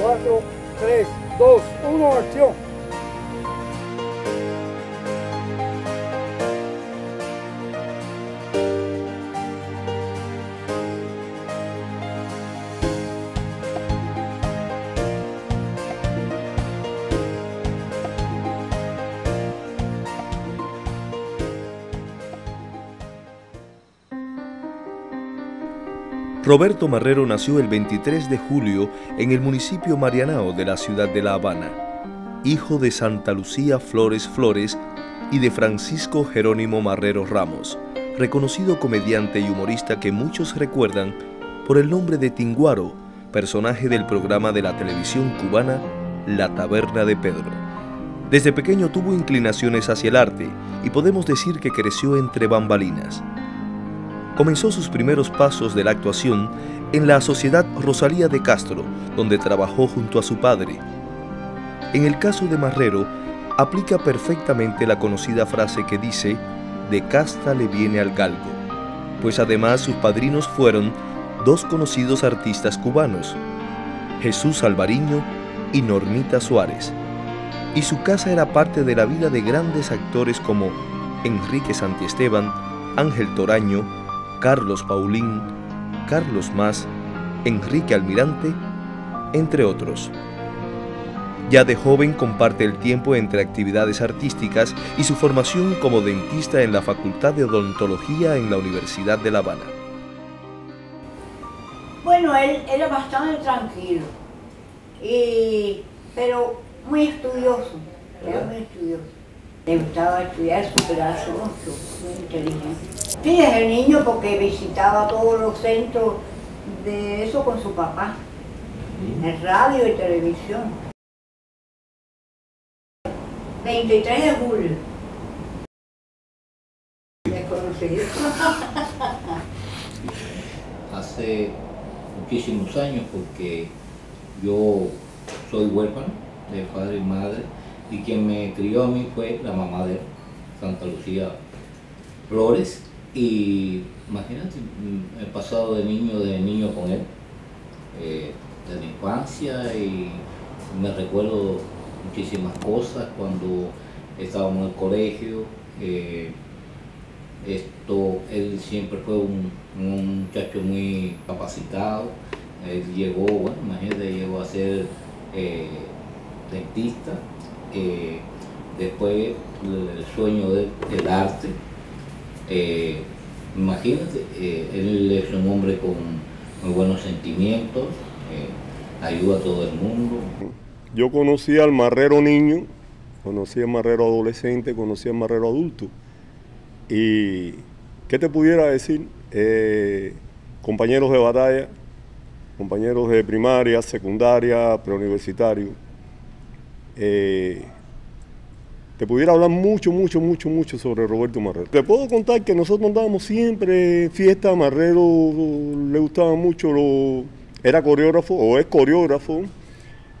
4, 3, 2, 1, acción. Roberto Marrero nació el 23 de julio en el municipio Marianao de la ciudad de La Habana, hijo de Santa Lucía Flores Flores y de Francisco Jerónimo Marrero Ramos, reconocido comediante y humorista que muchos recuerdan por el nombre de Tinguaro, personaje del programa de la televisión cubana La Taberna de Pedro. Desde pequeño tuvo inclinaciones hacia el arte y podemos decir que creció entre bambalinas. Comenzó sus primeros pasos de la actuación en la Sociedad Rosalía de Castro, donde trabajó junto a su padre. En el caso de Marrero, aplica perfectamente la conocida frase que dice, de casta le viene al galgo, pues además sus padrinos fueron dos conocidos artistas cubanos, Jesús Alvariño y Normita Suárez. Y su casa era parte de la vida de grandes actores como Enrique Santiesteban, Ángel Toraño, Carlos Paulín, Carlos Más, Enrique Almirante, entre otros. Ya de joven comparte el tiempo entre actividades artísticas y su formación como dentista en la Facultad de Odontología en la Universidad de La Habana. Bueno, él era bastante tranquilo, pero muy estudioso, era muy estudioso. Le gustaba estudiar, superarse mucho, muy inteligente. Sí, desde niño, porque visitaba todos los centros de eso con su papá, en radio y televisión. 23 de julio. Desconocido. Hace muchísimos años, porque yo soy huérfano de padre y madre, y quien me crió a mí fue la mamá de Santa Lucía Flores. Y imagínate, he pasado de niño con él, de la infancia, y me recuerdo muchísimas cosas cuando estábamos en el colegio. Él siempre fue un muchacho muy capacitado. Él llegó, bueno, imagínate, llegó a ser dentista. Después el sueño del arte. Imagínate, él es un hombre con muy buenos sentimientos, ayuda a todo el mundo. Yo conocí al Marrero niño, conocí al Marrero adolescente, conocí al Marrero adulto. Y ¿qué te pudiera decir? Compañeros de batalla, compañeros de primaria, secundaria, preuniversitario. Te pudiera hablar mucho sobre Roberto Marrero. Te puedo contar que nosotros andábamos siempre en fiesta. Marrero le gustaba mucho, era coreógrafo o es coreógrafo.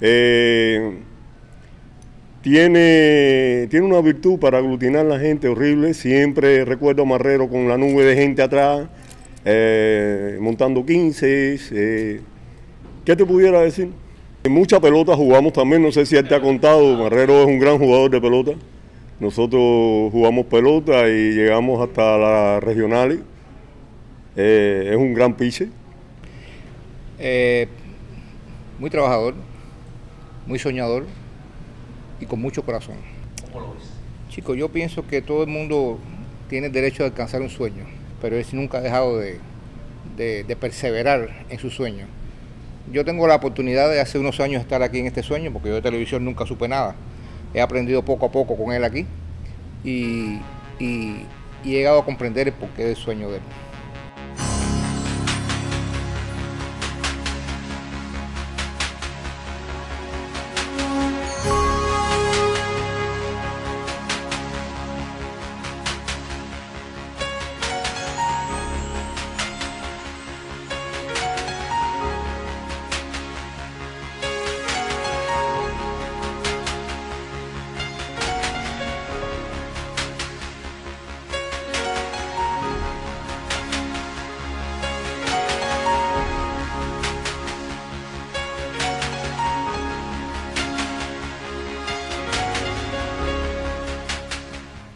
Tiene una virtud para aglutinar a la gente horrible. Siempre recuerdo a Marrero con la nube de gente atrás, montando 15. ¿Qué te pudiera decir? Mucha pelota jugamos también, no sé si él te ha contado, Marrero es un gran jugador de pelota. Nosotros jugamos pelota y llegamos hasta las regionales. Es un gran piche. Muy trabajador, muy soñador y con mucho corazón. ¿Cómo lo ves? Chico, yo pienso que todo el mundo tiene derecho a alcanzar un sueño, pero él nunca ha dejado de perseverar en su sueño. Yo tengo la oportunidad de hace unos años estar aquí en este sueño, porque yo de televisión nunca supe nada. He aprendido poco a poco con él aquí y he llegado a comprender el porqué del sueño de él.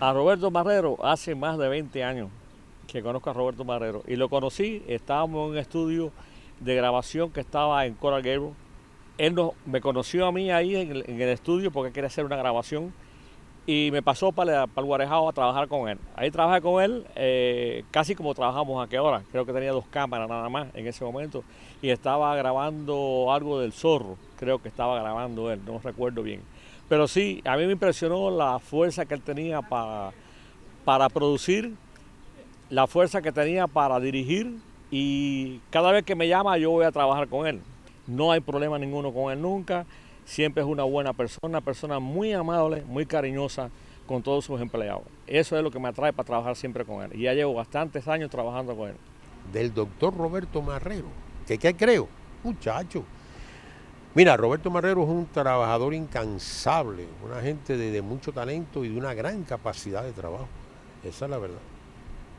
A Roberto Marrero, hace más de 20 años que conozco a Roberto Marrero, y lo conocí, estábamos en un estudio de grabación que estaba en Coral Gables. Él me conoció a mí ahí en el estudio porque quería hacer una grabación y me pasó para el Guarejao a trabajar con él. Ahí trabajé con él casi como trabajamos aquí ahora, creo que tenía 2 cámaras nada más en ese momento y estaba grabando algo del zorro, creo que estaba grabando él, no recuerdo bien. Pero sí, a mí me impresionó la fuerza que él tenía para producir, la fuerza que tenía para dirigir, y cada vez que me llama yo voy a trabajar con él. No hay problema ninguno con él nunca, siempre es una buena persona, una persona muy amable, muy cariñosa con todos sus empleados. Eso es lo que me atrae para trabajar siempre con él, y ya llevo bastantes años trabajando con él. Del doctor Roberto Marrero, ¿qué creo? Muchacho. Mira, Roberto Marrero es un trabajador incansable, una gente de mucho talento y de una gran capacidad de trabajo. Esa es la verdad.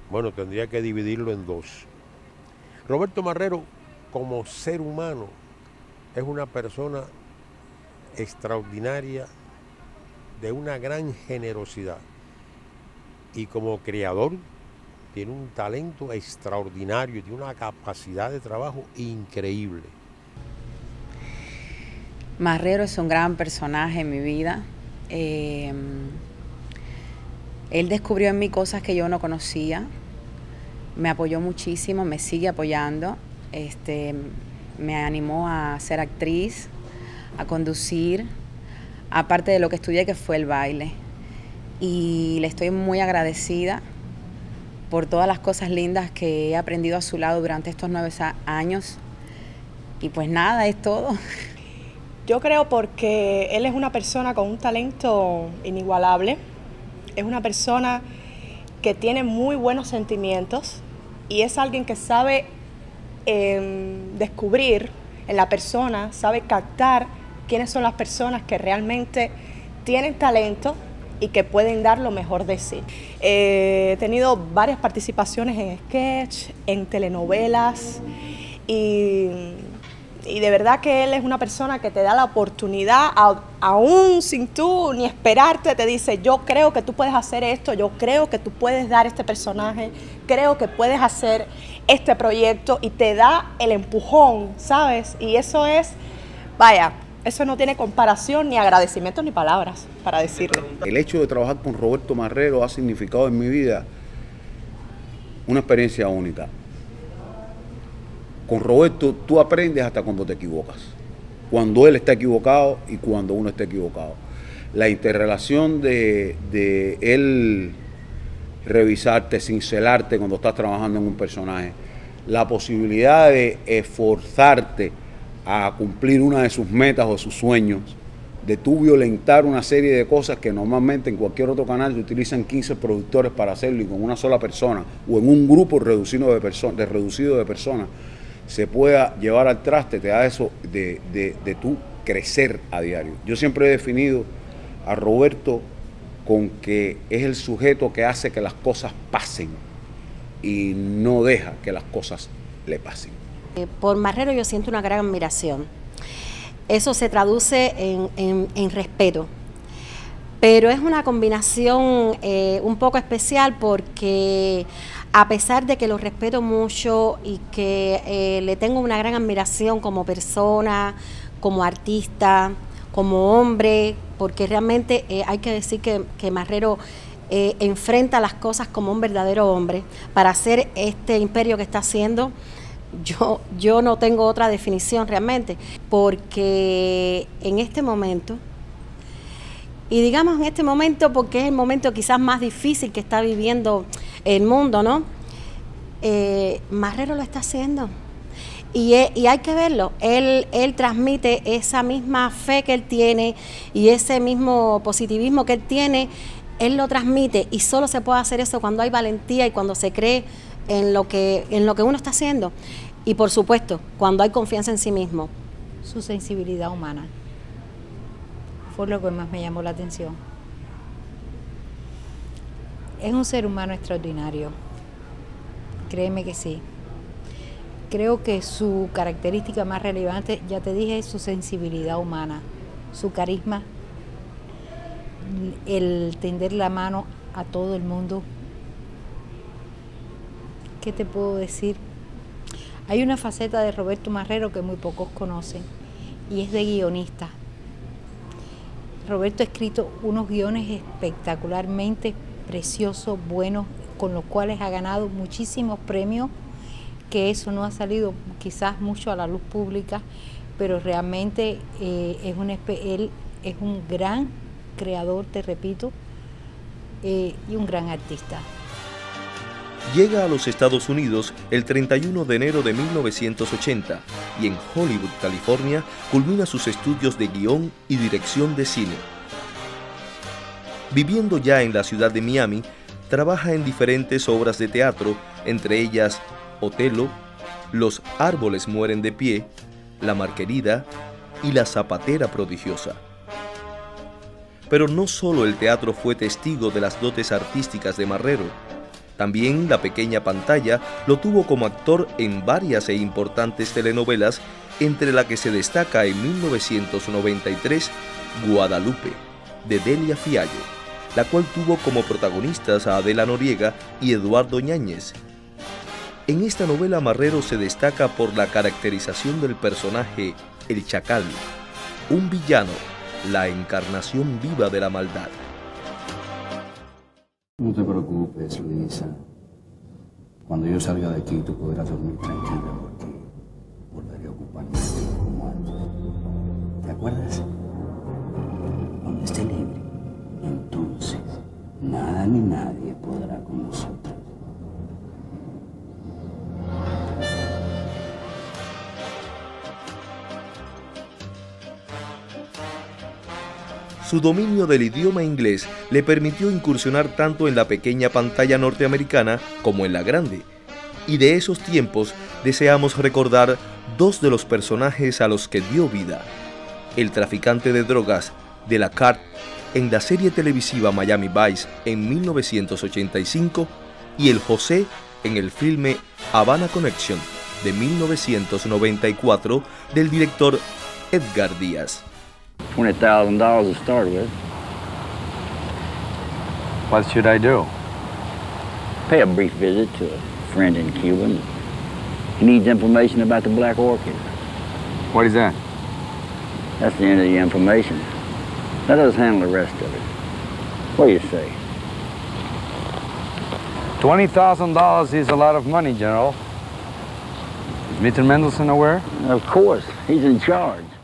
Bueno, tendría que dividirlo en dos. Roberto Marrero, como ser humano, es una persona extraordinaria, de una gran generosidad. Y como creador, tiene un talento extraordinario, tiene una capacidad de trabajo increíble. Marrero es un gran personaje en mi vida. Él descubrió en mí cosas que yo no conocía. Me apoyó muchísimo, me sigue apoyando. Me animó a ser actriz, a conducir, aparte de lo que estudié, que fue el baile. Y le estoy muy agradecida por todas las cosas lindas que he aprendido a su lado durante estos 9 años. Y pues nada, es todo. Yo creo porque él es una persona con un talento inigualable, es una persona que tiene muy buenos sentimientos y es alguien que sabe descubrir en la persona, sabe captar quiénes son las personas que realmente tienen talento y que pueden dar lo mejor de sí. He tenido varias participaciones en sketch, en telenovelas y de verdad que él es una persona que te da la oportunidad, aún sin tú ni esperarte, te dice, yo creo que tú puedes hacer esto, yo creo que tú puedes dar este personaje, creo que puedes hacer este proyecto, y te da el empujón, ¿sabes? Y eso es, vaya, eso no tiene comparación, ni agradecimientos, ni palabras para decirlo. El hecho de trabajar con Roberto Marrero ha significado en mi vida una experiencia única. Con Roberto tú aprendes hasta cuando te equivocas, cuando él está equivocado y cuando uno está equivocado. La interrelación de él revisarte, cincelarte cuando estás trabajando en un personaje, la posibilidad de esforzarte a cumplir una de sus metas o sus sueños, de tú violentar una serie de cosas que normalmente en cualquier otro canal se utilizan 15 productores para hacerlo, y con una sola persona o en un grupo reducido de personas, se pueda llevar al traste, te da eso de tú crecer a diario. Yo siempre he definido a Roberto con que es el sujeto que hace que las cosas pasen y no deja que las cosas le pasen. Por Marrero yo siento una gran admiración. Eso se traduce en respeto. Pero es una combinación un poco especial porque a pesar de que lo respeto mucho y que le tengo una gran admiración como persona, como artista, como hombre, porque realmente hay que decir que Marrero enfrenta las cosas como un verdadero hombre para hacer este imperio que está haciendo. Yo no tengo otra definición realmente, porque en este momento... Y digamos en este momento, porque es el momento quizás más difícil que está viviendo el mundo, ¿no? Marrero lo está haciendo. Y hay que verlo. Él transmite esa misma fe que él tiene y ese mismo positivismo que él tiene. Él lo transmite, y solo se puede hacer eso cuando hay valentía y cuando se cree en lo que uno está haciendo. Y por supuesto, cuando hay confianza en sí mismo. Su sensibilidad humana fue lo que más me llamó la atención. Es un ser humano extraordinario, créeme que sí. Creo que su característica más relevante, ya te dije, es su sensibilidad humana, su carisma, el tender la mano a todo el mundo. ¿Qué te puedo decir? Hay una faceta de Roberto Marrero que muy pocos conocen y es de guionista. Roberto ha escrito unos guiones espectacularmente preciosos, buenos, con los cuales ha ganado muchísimos premios, que eso no ha salido quizás mucho a la luz pública, pero realmente él es un gran creador, te repito, y un gran artista. Llega a los Estados Unidos el 31 de enero de 1980 y en Hollywood, California, culmina sus estudios de guión y dirección de cine. Viviendo ya en la ciudad de Miami, trabaja en diferentes obras de teatro, entre ellas Otelo, Los Árboles Mueren de Pie, La Marquerida y La Zapatera Prodigiosa. Pero no solo el teatro fue testigo de las dotes artísticas de Marrero. También la pequeña pantalla lo tuvo como actor en varias e importantes telenovelas, entre la que se destaca en 1993 Guadalupe, de Delia Fiallo, la cual tuvo como protagonistas a Adela Noriega y Eduardo Ñañez. En esta novela Marrero se destaca por la caracterización del personaje El Chacal, un villano, la encarnación viva de la maldad. No te preocupes, Luisa. Cuando yo salga de aquí, tú podrás dormir tranquila porque volveré a ocuparme de ti como antes. ¿Te acuerdas? Cuando esté libre, entonces nada ni nadie podrá con nosotros. Su dominio del idioma inglés le permitió incursionar tanto en la pequeña pantalla norteamericana como en la grande. Y de esos tiempos deseamos recordar dos de los personajes a los que dio vida. El traficante de drogas de la CART en la serie televisiva Miami Vice en 1985 y el José en el filme Havana Connection de 1994 del director Edgar Díaz. $20,000 to start with. What should I do? Pay a brief visit to a friend in Cuba. He needs information about the Black Orchid. What is that? That's the end of the information. Let us handle the rest of it. What do you say? $20,000 is a lot of money, General. Is Mr. Mendelssohn aware? Of course. He's in charge.